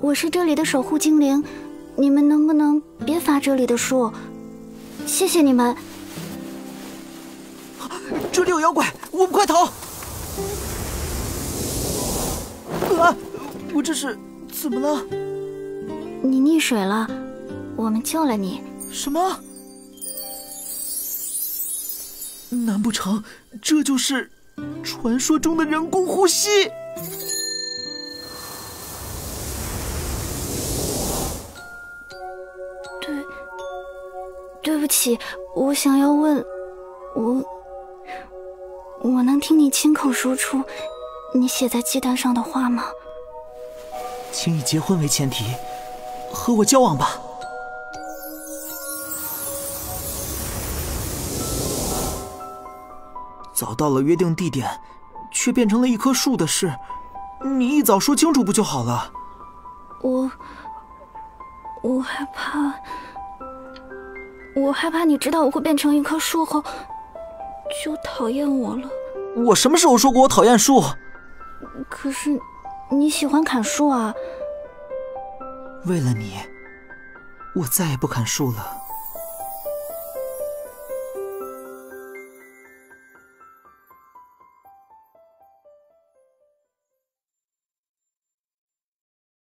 我是这里的守护精灵，你们能不能别伐这里的树？谢谢你们。这里有妖怪，我们快逃！啊！我这是怎么了？你溺水了，我们救了你。什么？难不成这就是传说中的人工呼吸？ 对不起，我想要问，我能听你亲口说出你写在鸡蛋上的话吗？请以结婚为前提，和我交往吧。早到了约定地点，却变成了一棵树的事，你一早说清楚不就好了？我害怕。 我害怕你知道我会变成一棵树后，就讨厌我了。我什么时候说过我讨厌树？可是你喜欢砍树啊。为了你，我再也不砍树了。